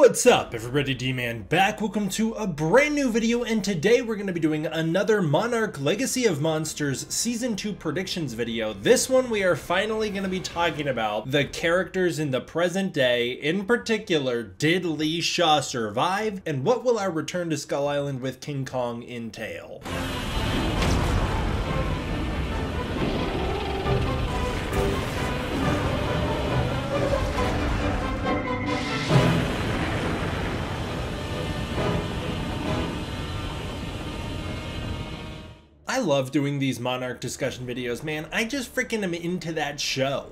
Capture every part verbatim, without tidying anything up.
What's up everybody, D-man back. Welcome to a brand new video, and today we're going to be doing another Monarch Legacy of Monsters Season two predictions video. This one we are finally going to be talking about the characters in the present day. In particular, did Lee Shaw survive, and what will our return to Skull Island with King Kong entail? I love doing these Monarch discussion videos, man. I just freaking am into that show.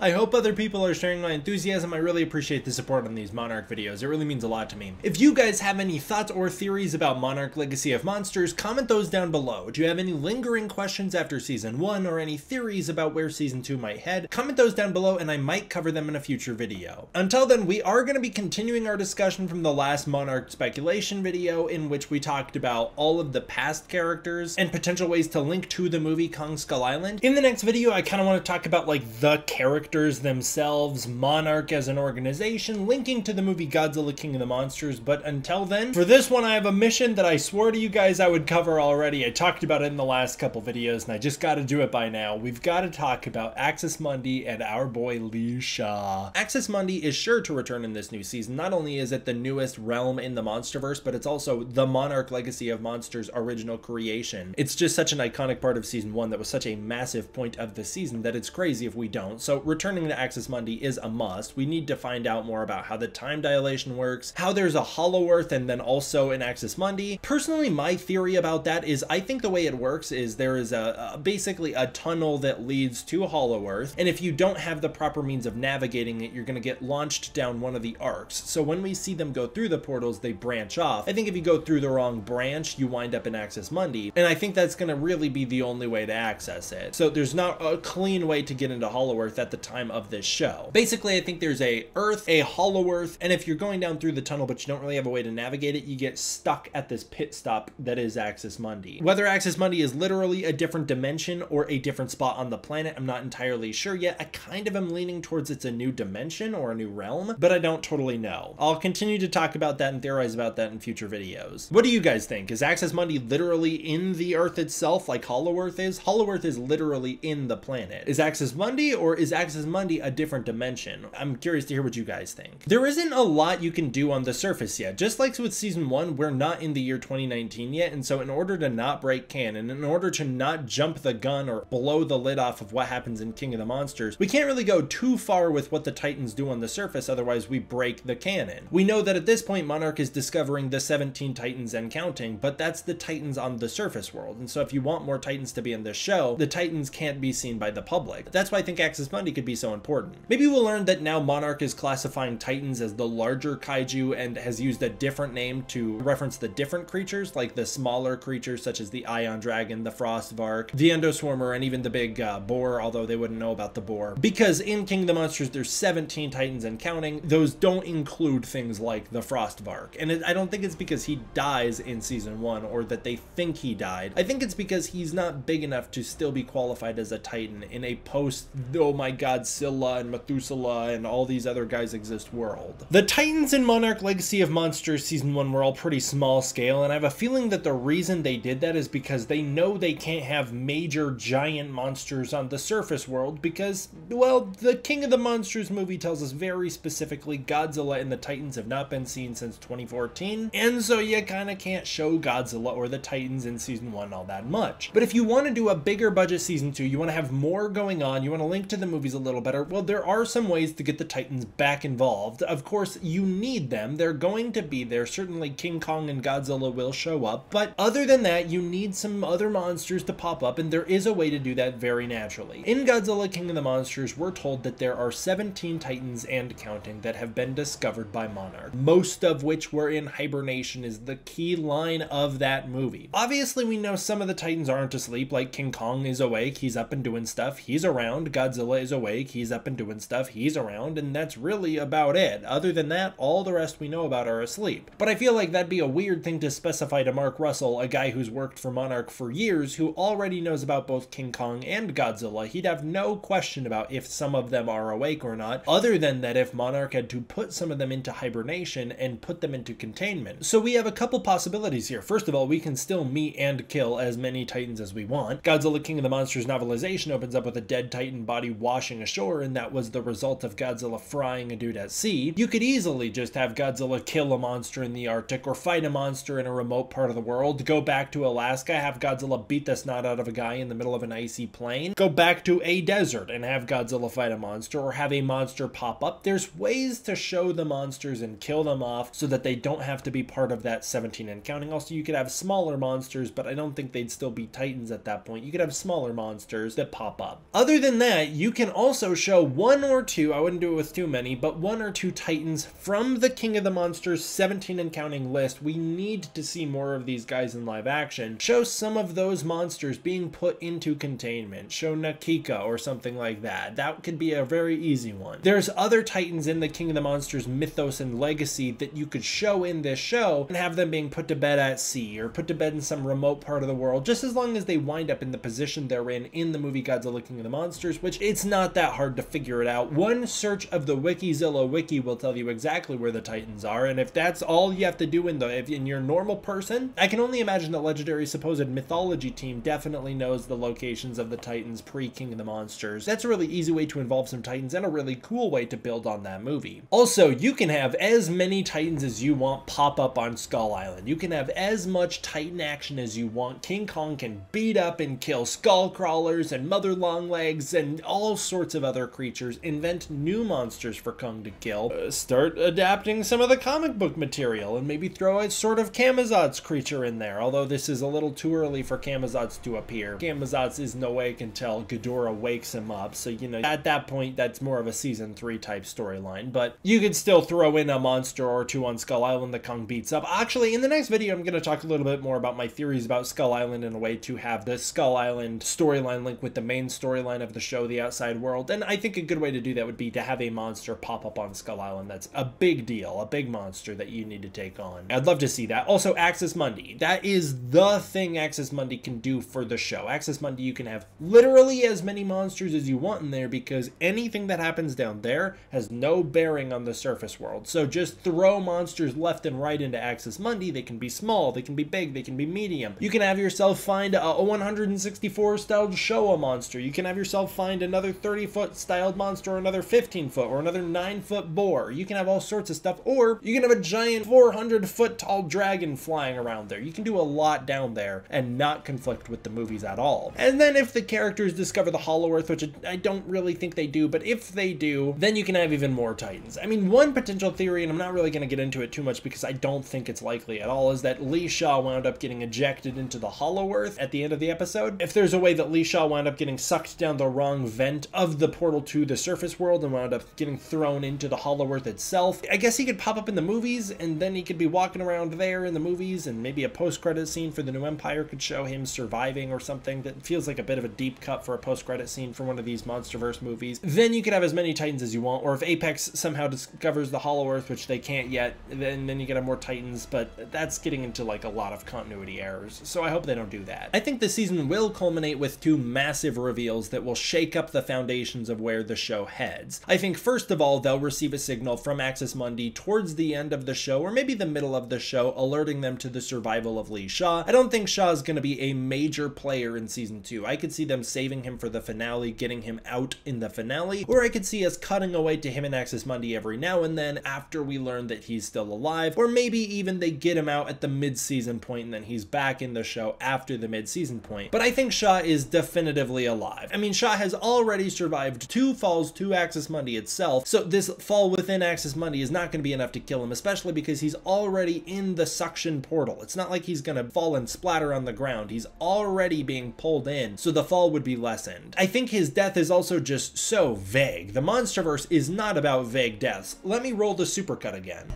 I hope other people are sharing my enthusiasm. I really appreciate the support on these Monarch videos. It really means a lot to me. If you guys have any thoughts or theories about Monarch Legacy of Monsters, comment those down below. Do you have any lingering questions after Season one or any theories about where Season two might head? Comment those down below and I might cover them in a future video. Until then, we are going to be continuing our discussion from the last Monarch speculation video, in which we talked about all of the past characters and potential ways to link to the movie Kong Skull Island. In the next video, I kind of want to talk about like the characters themselves, Monarch as an organization, linking to the movie Godzilla King of the Monsters. But until then, for this one I have a mission that I swore to you guys I would cover already. I talked about it in the last couple videos and I just got to do it by now. We've got to talk about Axis Mundi and our boy Lee Shaw. Axis Mundi is sure to return in this new season. Not only is it the newest realm in the MonsterVerse, but it's also the Monarch Legacy of Monsters original creation. It's just such an iconic part of Season one that was such a massive point of the season that it's crazy if we don't. So returning to Axis Mundi is a must. We need to find out more about how the time dilation works, how there's a Hollow Earth and then also an Axis Mundi. Personally, my theory about that is I think the way it works is there is a, a basically a tunnel that leads to Hollow Earth, and if you don't have the proper means of navigating it, you're going to get launched down one of the arcs. So when we see them go through the portals, they branch off. I think if you go through the wrong branch, you wind up in Axis Mundi, and I think I think that's going to really be the only way to access it. So there's not a clean way to get into Hollow Earth at the time of this show. Basically, I think there's a Earth, a Hollow Earth, and if you're going down through the tunnel but you don't really have a way to navigate it, you get stuck at this pit stop that is Axis Mundi. Whether Axis Mundi is literally a different dimension or a different spot on the planet, I'm not entirely sure yet. I kind of am leaning towards it's a new dimension or a new realm, but I don't totally know. I'll continue to talk about that and theorize about that in future videos. What do you guys think? Is Axis Mundi literally in the Earth itself, like Hollow Earth is? Hollow Earth is literally in the planet. Is Axis Mundi, or is Axis Mundi a different dimension? I'm curious to hear what you guys think. There isn't a lot you can do on the surface yet. Just like with Season one, we're not in the year twenty nineteen yet, and so in order to not break canon, in order to not jump the gun or blow the lid off of what happens in King of the Monsters, we can't really go too far with what the Titans do on the surface, otherwise we break the canon. We know that at this point Monarch is discovering the seventeen Titans and counting, but that's the Titans on the surface world. And so if you want more Titans to be in this show, the Titans can't be seen by the public. That's why I think Axis Mundi could be so important. Maybe we'll learn that now Monarch is classifying Titans as the larger kaiju and has used a different name to reference the different creatures, like the smaller creatures such as the Ion Dragon, the Frostvark, the Endoswarmer, and even the big uh, boar, although they wouldn't know about the boar. Because in King of the Monsters, there's seventeen Titans and counting. Those don't include things like the Frostvark. And it, I don't think it's because he dies in Season one or that they think he died. I think it's because he's not big enough to still be qualified as a Titan in a post, oh my Godzilla and Methuselah and all these other guys exist world. The Titans in Monarch Legacy of Monsters Season one were all pretty small scale, and I have a feeling that the reason they did that is because they know they can't have major giant monsters on the surface world because, well, the King of the Monsters movie tells us very specifically Godzilla and the Titans have not been seen since twenty fourteen, and so you kinda can't show Godzilla or the Titans in Season one all that much. But if you want to do a bigger budget Season two, you want to have more going on, you want to link to the movies a little better, well, there are some ways to get the Titans back involved. Of course, you need them. They're going to be there. Certainly King Kong and Godzilla will show up. But other than that, you need some other monsters to pop up, and there is a way to do that very naturally. In Godzilla King of the Monsters, we're told that there are seventeen Titans and counting that have been discovered by Monarch, most of which were in hibernation is the key line of that movie. Obviously, we know some of the Titans aren't asleep, like King Kong is awake, he's up and doing stuff, he's around. Godzilla is awake, he's up and doing stuff, he's around, and that's really about it. Other than that, all the rest we know about are asleep. But I feel like that'd be a weird thing to specify to Mark Russell, a guy who's worked for Monarch for years, who already knows about both King Kong and Godzilla. He'd have no question about if some of them are awake or not, other than that if Monarch had to put some of them into hibernation and put them into containment. So we have a couple possibilities here. First of all, we can still meet and kill as many Titans as we want. Godzilla King of the Monsters novelization opens up with a dead Titan body washing ashore, and that was the result of Godzilla frying a dude at sea. You could easily just have Godzilla kill a monster in the Arctic or fight a monster in a remote part of the world, go back to Alaska, have Godzilla beat the snot out of a guy in the middle of an icy plain, go back to a desert and have Godzilla fight a monster, or have a monster pop up. There's ways to show the monsters and kill them off so that they don't have to be part of that seventeen and counting. Also, you could have smaller monsters, but I don't think they'd still be Titans at that point. You could have smaller monsters that pop up. Other than that, you can also show one or two, I wouldn't do it with too many, but one or two Titans from the King of the Monsters seventeen and counting list. We need to see more of these guys in live action. Show some of those monsters being put into containment. Show Nakika or something like that. That could be a very easy one. There's other Titans in the King of the Monsters mythos and legacy that you could show in this show and have them being put to bed at sea or put to bed in some remote part of the world, just as long as they wind up in the position they're in in the movie Godzilla King of the Monsters, which it's not that hard to figure it out. One search of the Wikizilla wiki will tell you exactly where the Titans are, and if that's all you have to do in the if in your normal person, I can only imagine the legendary supposed mythology team definitely knows the locations of the Titans pre-King of the Monsters. That's a really easy way to involve some Titans and a really cool way to build on that movie. Also, you can have as many Titans as you want pop up on Skull Island. You can have as much Titan action as you want. King Kong can beat up and kill Skull Crawlers and Mother Longlegs and all sorts of other creatures. Invent new monsters for Kong to kill. Uh, start adapting some of the comic book material and maybe throw a sort of Kamazotz creature in there, although this is a little too early for Kamazotz to appear. Kamazotz is no way can tell Ghidorah wakes him up, so you know, at that point that's more of a season three type storyline, but you could still throw in a monster or two on Skull Island that Kong beats up. Actually, in the next video I'm going to talk a little bit more about my theories about Skull Island in a way to have the Skull Island storyline link with the main storyline of the show, The Outside World, and I think a good way to do that would be to have a monster pop up on Skull Island that's a big deal, a big monster that you need to take on. I'd love to see that. Also, Axis Mundi. That is the thing Axis Mundi can do for the show. Axis Mundi, you can have literally as many monsters as you want in there because anything that happens down there has no bearing on the surface world. So just throw monsters left and right into Axis Mundi. They can be small, they can be big, they can be medium. You can have yourself find a one hundred sixty-four styled Showa monster. You can have yourself find another thirty foot styled monster, or another fifteen foot, or another nine foot boar. You can have all sorts of stuff, or you can have a giant four hundred foot tall dragon flying around there. You can do a lot down there and not conflict with the movies at all. And then if the characters discover the Hollow Earth, which I don't really think they do, but if they do, then you can have even more Titans. I mean, one potential theory, and I'm not really going to get into it too much because I don't think it's likely at all, is that Lee Shaw wound up getting ejected into the Hollow Earth at the end of the episode. If there's a way that Lee Shaw wound up getting sucked down the wrong vent of the portal to the surface world and wound up getting thrown into the Hollow Earth itself, I guess he could pop up in the movies, and then he could be walking around there in the movies, and maybe a post-credit scene for the New Empire could show him surviving or something. That feels like a bit of a deep cut for a post-credit scene for one of these MonsterVerse movies. Then you could have as many Titans as you want, or if Apex somehow discovers the Hollow Earth, which they can't yet, then, then you could have more Titans, but that's getting into like a lot of continuity errors, so I hope they don't do that. I think this season will culminate with two massive reveals that will shake up the foundations of where the show heads. I think first of all, they'll receive a signal from Axis Mundi towards the end of the show, or maybe the middle of the show, alerting them to the survival of Lee Shaw. I don't think Shaw is going to be a major player in season two. I could see them saving him for the finale, getting him out in the finale, or I could see us cutting away to him and Axis Mundi every now and then after we learn that he's still alive, or maybe even they get him out at the mid-season point and then he's back in the show after the mid-season point. But I think Shaw is definitively alive. I mean, Shaw has already survived two falls to Axis Mundi itself, so this fall within Axis Mundi is not going to be enough to kill him, especially because he's already in the suction portal. It's not like he's going to fall and splatter on the ground. He's already being pulled in, so the fall would be lessened. I think his death is also just so vague. The MonsterVerse is not about vague deaths. Let me roll the supercut again.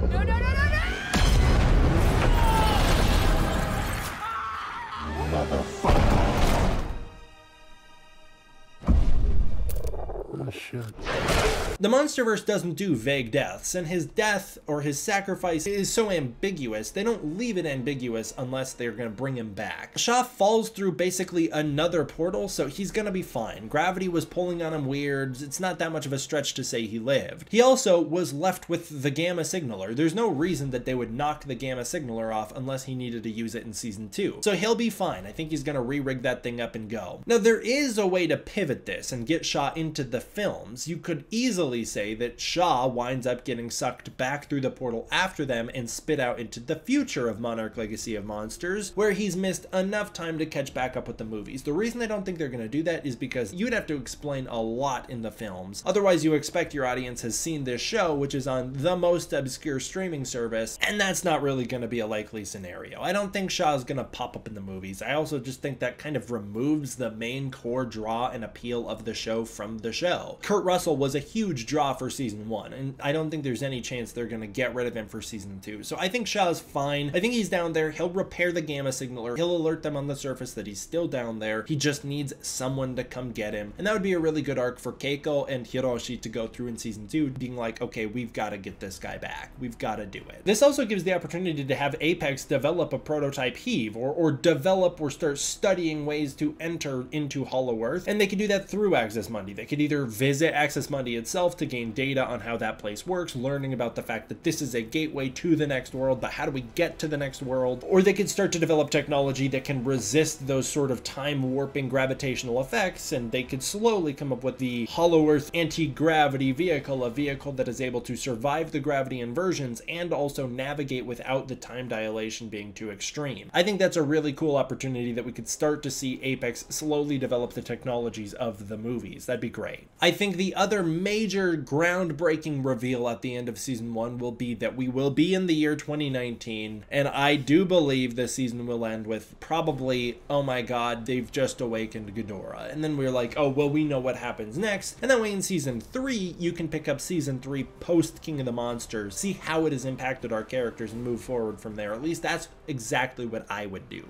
No, no, no, no, no! Motherfucker! Oh, shit. The MonsterVerse doesn't do vague deaths, and his death or his sacrifice is so ambiguous, they don't leave it ambiguous unless they're going to bring him back. Shaw falls through basically another portal, so he's going to be fine. Gravity was pulling on him weird. It's not that much of a stretch to say he lived. He also was left with the Gamma Signaler. There's no reason that they would knock the Gamma Signaler off unless he needed to use it in Season two. So he'll be fine. I think he's going to re-rig that thing up and go. Now, there is a way to pivot this and get Shaw into the films. You could easily say that Shaw winds up getting sucked back through the portal after them and spit out into the future of Monarch Legacy of Monsters, where he's missed enough time to catch back up with the movies. The reason I don't think they're going to do that is because you'd have to explain a lot in the films. Otherwise, you expect your audience has seen this show, which is on the most obscure streaming service, and that's not really going to be a likely scenario. I don't think Shaw's going to pop up in the movies. I also just think that kind of removes the main core draw and appeal of the show from the show. Kurt Russell was a huge draw for season one, and I don't think there's any chance they're going to get rid of him for season two. So I think Shaw's fine. I think he's down there. He'll repair the Gamma Signaler. He'll alert them on the surface that he's still down there. He just needs someone to come get him. And that would be a really good arc for Keiko and Hiroshi to go through in season two, being like, okay, we've got to get this guy back. We've got to do it. This also gives the opportunity to have Apex develop a prototype heave, or, or develop or start studying ways to enter into Hollow Earth. And they can do that through Axis Mundi. They could either visit Axis Mundi itself to gain data on how that place works, learning about the fact that this is a gateway to the next world, but how do we get to the next world? Or they could start to develop technology that can resist those sort of time warping gravitational effects, and they could slowly come up with the Hollow Earth anti-gravity vehicle, a vehicle that is able to survive the gravity inversions and also navigate without the time dilation being too extreme. I think that's a really cool opportunity that we could start to see Apex slowly develop the technologies of the movies. That'd be great. I think the other major groundbreaking reveal at the end of season one will be that we will be in the year twenty nineteen, and I do believe this season will end with probably, oh my god, they've just awakened Ghidorah, and then we're like, oh well, we know what happens next. And that way in season three you can pick up season three post King of the Monsters, see how it has impacted our characters, and move forward from there. At least that's exactly what I would do.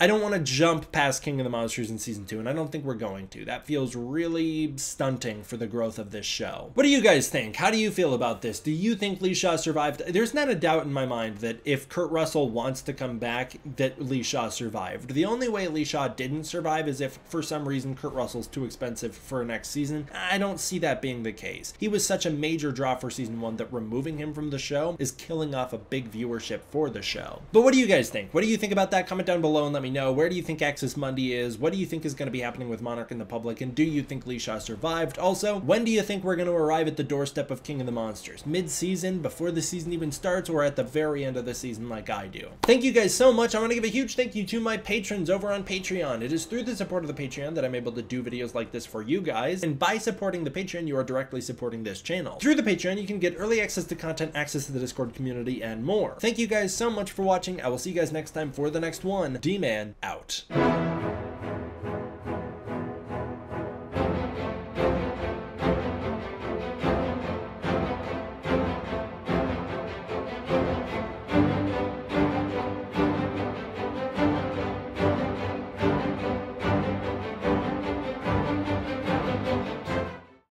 I don't want to jump past King of the Monsters in season two, and I don't think we're going to. That feels really stunting for the growth of this show. What do you guys think? How do you feel about this? Do you think Lee Shaw survived? There's not a doubt in my mind that if Kurt Russell wants to come back, that Lee Shaw survived. The only way Lee Shaw didn't survive is if for some reason Kurt Russell's too expensive for next season. I don't see that being the case. He was such a major draw for season one that removing him from the show is killing off a big viewership for the show. But what do you guys think? What do you think about that? Comment down below and let me know. Where do you think Axis Mundi is? What do you think is going to be happening with Monarch and the public? And do you think Lee Shaw survived? Also, when do you think we're going to arrive at the doorstep of King of the Monsters? Mid-season, before the season even starts, or at the very end of the season like I do? Thank you guys so much. I want to give a huge thank you to my patrons over on Patreon. It is through the support of the Patreon that I'm able to do videos like this for you guys, and by supporting the Patreon, you are directly supporting this channel. Through the Patreon, you can get early access to content, access to the Discord community, and more. Thank you guys so much for watching. I will see you guys next time for the next one. D-Man out.